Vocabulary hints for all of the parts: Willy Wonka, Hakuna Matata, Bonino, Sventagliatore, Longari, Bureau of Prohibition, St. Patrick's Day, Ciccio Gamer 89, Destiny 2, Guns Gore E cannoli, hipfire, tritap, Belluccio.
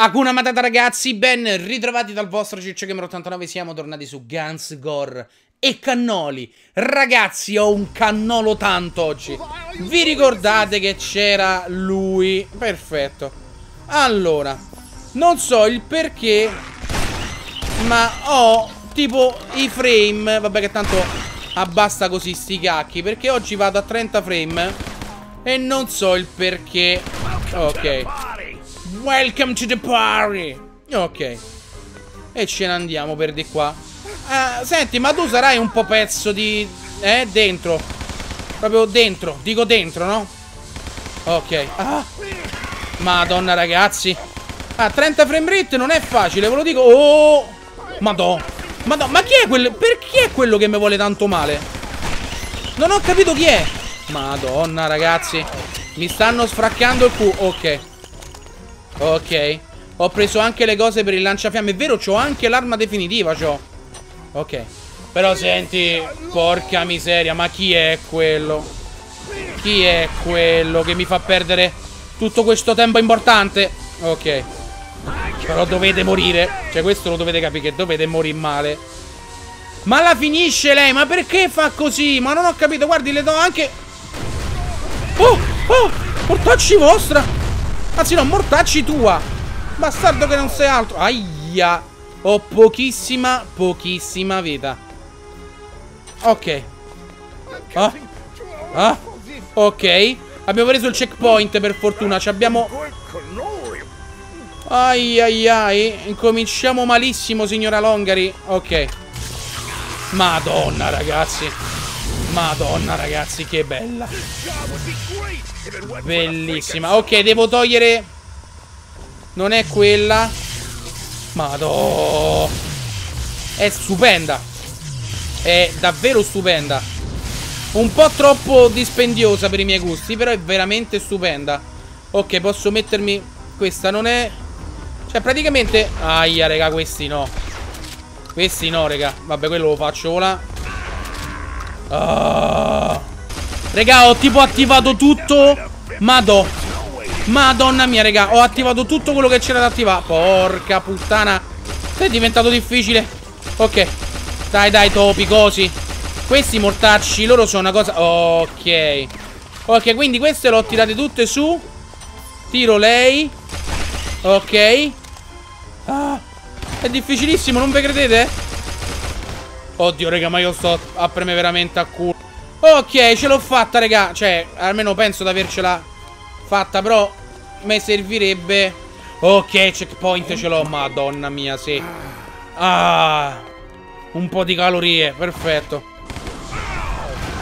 Hakuna Matata ragazzi, ben ritrovati dal vostro Ciccio Gamer 89, siamo tornati su Guns Gore e cannoli. Ragazzi, ho un cannolo tanto oggi. Vi ricordate che c'era lui? Perfetto. Allora, non so il perché, ma ho tipo i frame. Vabbè che tanto abbasta così sti cacchi, perché oggi vado a 30 frame e non so il perché. Ok. Welcome to the party. Ok. E ce ne andiamo per di qua. Senti, ma tu sarai un po' pezzo di... dentro. Proprio dentro. Dico dentro, no? Ok. Ah. Madonna, ragazzi. Ah, 30 frame rate non è facile, ve lo dico. Oh. Madonna. Madonna, ma chi è quel... Perché è quello che mi vuole tanto male? Non ho capito chi è. Madonna, ragazzi. Mi stanno sfraccando il culo. Ok. Ok, ho preso anche le cose per il lanciafiamme. È vero, c'ho anche l'arma definitiva, c'ho. Ok. Però senti, porca miseria, ma chi è quello? Chi è quello che mi fa perdere tutto questo tempo importante? Ok. Però dovete morire. Cioè, questo lo dovete capire, che dovete morire male. Ma la finisce lei, ma perché fa così? Ma non ho capito, guardi, le do anche... Oh, oh, portacci vostra. Anzi no, mortacci tua. Bastardo che non sei altro. Aia. Ho pochissima vita. Ok. Ah. Ah. Ok. Abbiamo preso il checkpoint per fortuna. Ci abbiamo... Ai ai ai. Incominciamo malissimo, signora Longari. Ok. Madonna ragazzi. Madonna ragazzi, che bella. Bellissima. Ok, devo togliere. Non è quella. Madonna. È stupenda. È davvero stupenda. Un po' troppo dispendiosa per i miei gusti, però è veramente stupenda. Ok, posso mettermi. Questa non è. Cioè praticamente. Aia raga, questi no. Questi no raga. Vabbè, quello lo faccio là. Oh. Raga, ho tipo attivato tutto. Madonna mia raga, ho attivato tutto quello che c'era da attivare. Porca puttana. È diventato difficile. Ok. Dai dai topi cosi. Questi mortacci loro sono una cosa. Ok. Ok, quindi queste le ho tirate tutte su. Tiro lei. Ok. Ah, è difficilissimo, non ve credete? Oddio, raga, ma io sto a premere veramente a culo. Ok, ce l'ho fatta, raga. Cioè, almeno penso di avercela fatta, però mi servirebbe... Ok, checkpoint ce l'ho, madonna mia, sì. Ah, un po' di calorie, perfetto.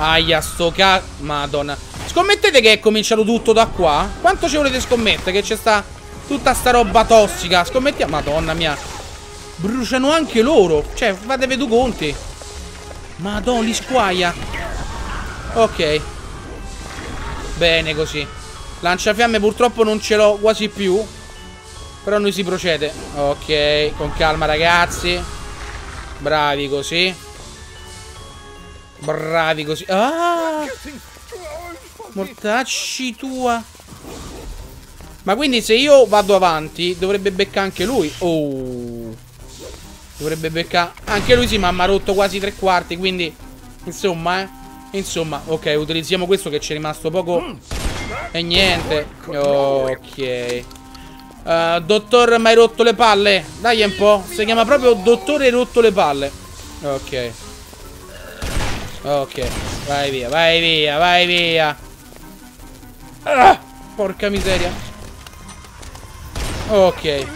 Aia, sto ca... Madonna. Scommettete che è cominciato tutto da qua? Quanto ci volete scommettere? Che c'è sta tutta sta roba tossica? Scommettiamo... Madonna mia. Bruciano anche loro. Cioè, fatevi due conti. Madonna, li squaia. Ok. Bene così. Lanciafiamme purtroppo non ce l'ho quasi più. Però noi si procede. Ok, con calma ragazzi. Bravi così. Bravi così. Ah! Mortacci tua. Ma quindi se io vado avanti dovrebbe beccare anche lui. Oh. Dovrebbe beccare. Anche lui sì, ma mi ha rotto quasi tre quarti. Quindi, insomma, Insomma, ok, utilizziamo questo che c'è rimasto poco. E niente. Ok. Dottor, mi hai rotto le palle. Dai un po'. Si chiama proprio Dottore Rotto le Palle. Ok. Ok. Vai via, vai via, vai via. Ah, porca miseria. Ok.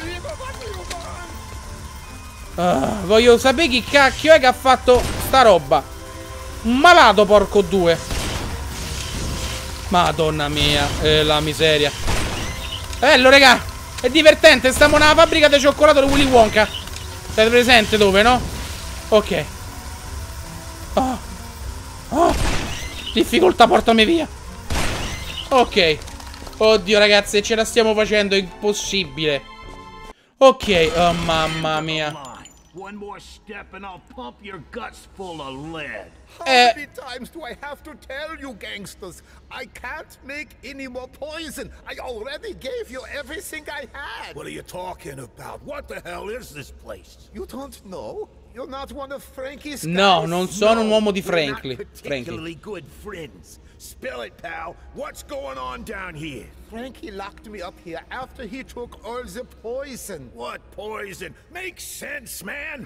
Voglio sapere chi cacchio è che ha fatto sta roba. Un malato, porco due. Madonna mia, la miseria. Bello, raga. È divertente, stiamo nella fabbrica di cioccolato di Willy Wonka. Siete presente dove, no? Ok. Oh. Oh. Difficoltà, portami via. Ok. Oddio, ragazzi, ce la stiamo facendo, è impossibile. Ok, oh mamma mia. One more step and I'll pump your guts full of lead. How many times do I have to tell you gangsters? I can't make any more poison. I already gave you everything I had. What are you talking about? What the hell is this place? You don't know? You're not one of Frankie's guys? No, non sono un uomo di Frankie. Spill it, pal. What's going on down here? Frankie locked me up here after he took all the poison. What poison? Makes sense, man.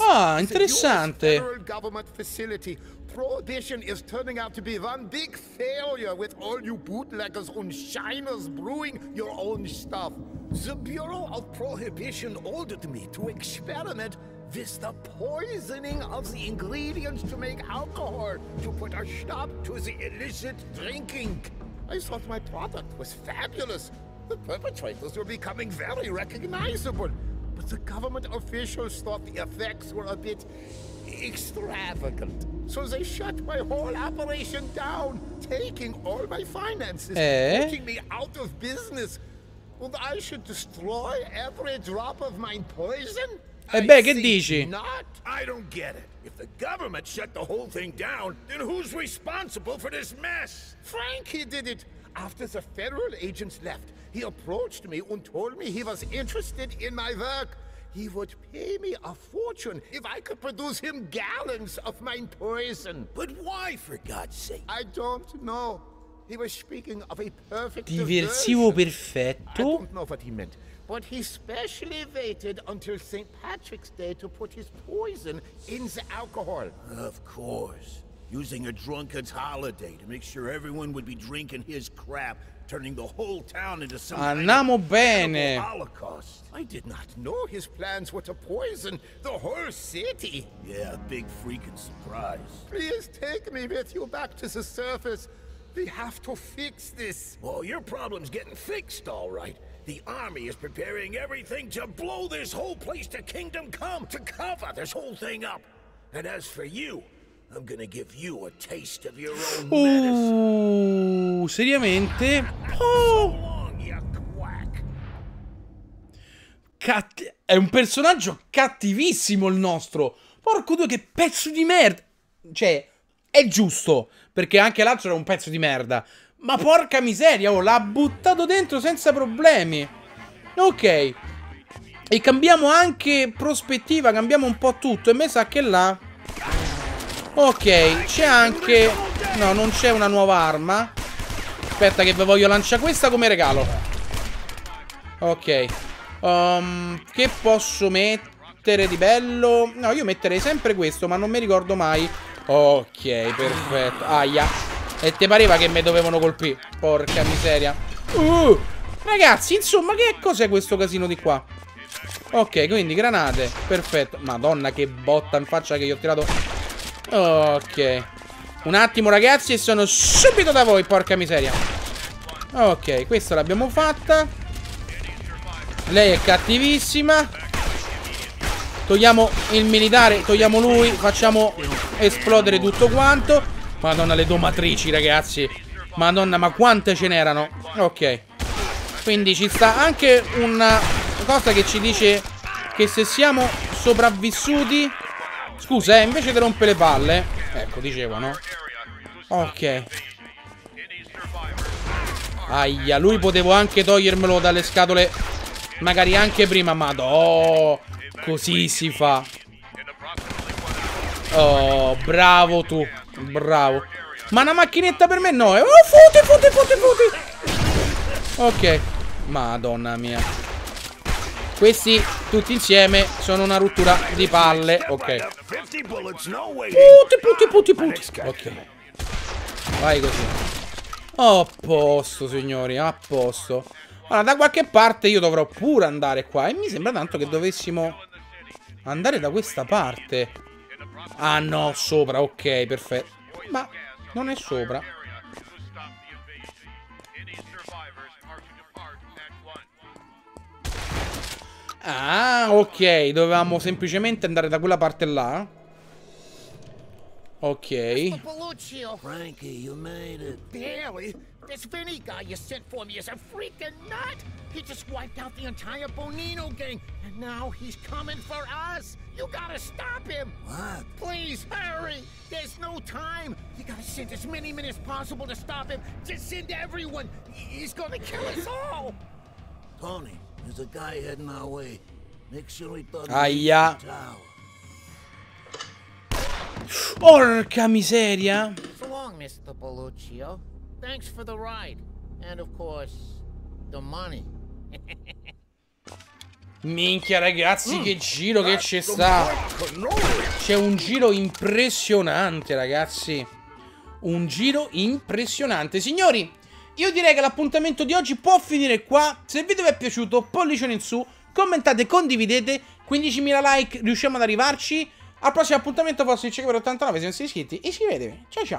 Ah, interessante. Federal government facility. Prohibition is turning out to be one big failure with all you bootleggers and shiners brewing your own stuff. The Bureau of Prohibition ordered me to experiment with the poisoning of the ingredients to make alcohol to put a stop to the illicit drinking. I thought my product was fabulous. The perpetrators were becoming very recognizable. But the government officials thought the effects were a bit extravagant. So they shut my whole operation down, taking all my finances, putting me out of business. And I should destroy every drop of my poison? E beh, che dici? I don't get it. If the government shut the whole thing down, then who's responsible for this mess? Frankie did it. After the federal agents left, he approached me and told me he was interested in my work. He would pay me a fortune if I could produce him gallons of my poison. But why, for God's sake? I don't know. He was speaking of a perfect diversivo perfetto. I don't know what he meant. But he specially waited until St. Patrick's Day to put his poison in the alcohol. Of course. Using a drunkard's holiday to make sure everyone would be drinking his crap, turning the whole town into some kind of holocaust. I did not know his plans were to poison the whole city. Yeah, big freaking surprise. Please take me with you back to the surface. We have to fix this. Well, your problem's getting fixed, all right. The army is preparing everything to blow this whole place to kingdom come, to cover this whole thing up. And as for you, I'm gonna give you a taste of your own medicine. Seriamente? Oh! So long, you quack. È un personaggio cattivissimo il nostro. Porco due, che pezzo di merda. Cioè, è giusto, perché anche l'altro era un pezzo di merda. Ma porca miseria, oh, l'ha buttato dentro senza problemi. Ok. E cambiamo anche prospettiva, cambiamo un po' tutto. E me sa che là... ok, c'è anche... no, non c'è una nuova arma. Aspetta che ve voglio lanciare questa come regalo. Ok. Che posso mettere di bello? No, io metterei sempre questo, ma non mi ricordo mai. Ok, perfetto. Aia. E te pareva che mi dovevano colpire? Porca miseria. Ragazzi, insomma, che cos'è questo casino di qua? Ok, quindi granate. Perfetto. Madonna, che botta in faccia che gli ho tirato. Ok. Un attimo, ragazzi, e sono subito da voi, porca miseria. Ok, questa l'abbiamo fatta. Lei è cattivissima. Togliamo il militare, togliamo lui. Facciamo esplodere tutto quanto. Madonna, le domatrici, ragazzi. Madonna, ma quante ce n'erano. Ok. Quindi ci sta anche una cosa che ci dice che se siamo sopravvissuti... scusa, invece di rompere le palle. Ecco, dicevano. Ok. Aia, lui potevo anche togliermelo dalle scatole. Magari anche prima, ma... oh, così si fa. Oh, bravo tu. Bravo. Ma una macchinetta per me no. Oh, fute, fute, fute, fute. Ok. Madonna mia. Questi tutti insieme sono una rottura di palle. Ok. Puti, puti, puti, puti. Ok. Vai così. Oh, a posto, signori. A posto. Allora, da qualche parte io dovrò pure andare qua. E mi sembra tanto che dovessimo andare da questa parte. Ah no, sopra, ok, perfetto. Ma non è sopra. Ah, ok, dovevamo semplicemente andare da quella parte là. Okay. Frankie, you made it. Barely. This Vinny guy you sent for me is a freaking nut. He just wiped out the entire Bonino gang, and now he's coming for us. You gotta stop him. What? Please hurry. There's no time. You gotta send as many men as possible to stop him. Just send everyone. He's gonna kill us all. Tony, there's a guy heading our way. Make sure we don't get in the tower. Orca miseria! So long, Mr. Belluccio. Thanks for the ride. And of course, the money. Minchia ragazzi, che giro che c'è sta! C'è un giro impressionante, ragazzi. Un giro impressionante. Signori, io direi che l'appuntamento di oggi può finire qua. Se il video vi è piaciuto, pollicione in su, commentate, condividete. 15.000 like, riusciamo ad arrivarci. Al prossimo appuntamento, forse il Ciccio Gamer 89, se non siete iscritti, iscrivetevi. Ciao ciao.